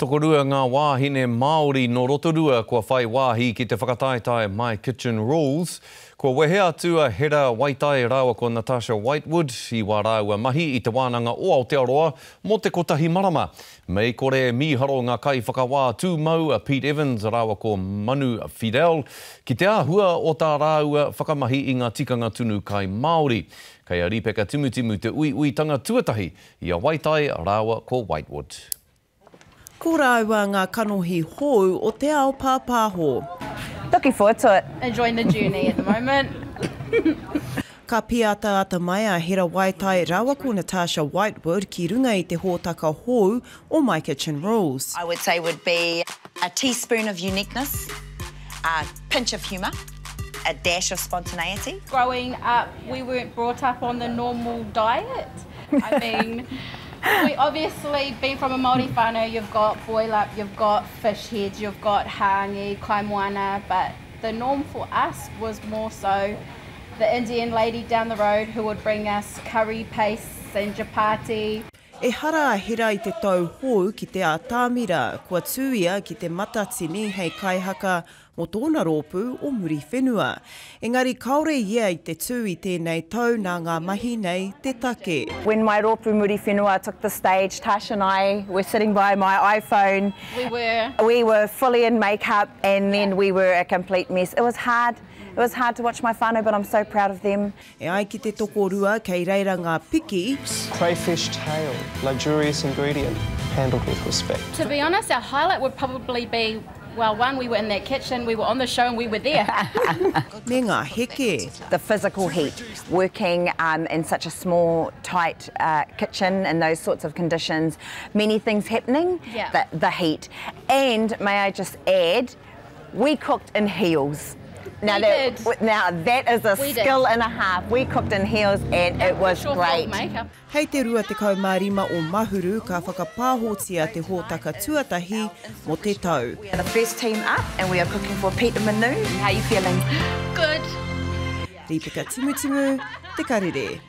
Tokorua ngā wāhine Māori no Rotorua kua whai wāhi ki te whakataetae My Kitchen Rules. Kua wehe atu a Hera Waitai rāua ko Natasha Whitewood I wā rāua mahi I te Wānanga o Aotearoa mō te kotahi marama. Mei kore mīharo ngā kai whakawā tūmau a Pete Evans rāua ko Manu Fiedel ki te āhua o tā rāua whakamahi I ngā tikanga tunu kai Māori. Kei a Ripeka Timutimu te uiuitanga tuatahi I a Waitai rāua ko Whitewood. Ko rāua ngā kanohi hou o te ao pāpāho. Looking forward to it. Enjoying the journey at the moment. Ka piata ata mai a Hera Waitai rāua ko Natasha Whitewood ki runga I te hōtaka hou o My Kitchen Rules. I would say would be a teaspoon of uniqueness, a pinch of humour, a dash of spontaneity. Growing up, we weren't brought up on the normal diet. I mean... We obviously, being from a Māori whānau, you've got boil-up, you've got fish heads, you've got hāngi, kaimoana, but the norm for us was more so the Indian lady down the road who would bring us curry pastes and chapati. E hara a Hera I te tau hou ki te ātāmira, kua tūia ki te matatini hei kaihaka o tōna rōpū o Murifenua. Engari kaore ia I te tū I tēnei tau nā ngā mahi nei te take. When my rōpū Murifenua took the stage, Tash and I were sitting by my iPhone. We were fully in makeup and then we were a complete mess. It was hard to watch my whānau, but I'm so proud of them. E ai ki te tokorua kei reira ngā piki. Crayfish tail, luxurious ingredient, handled with respect. To be honest, our highlight would probably be well, one, we were in that kitchen, we were on the show and we were there. The physical heat, working in such a small, tight kitchen in those sorts of conditions, many things happening, yeah. The heat. And may I just add, we cooked in heels. Now that is a skill and a half. We cooked in heels and it was great. Hei te rua te kaumārima o Mahuru ka whakapāhotia te hōtaka tuatahi mo te tau. We are the first team up and we are cooking for Pete and Manu. How are you feeling? Good. Ripeka Timutimu, Te Karere.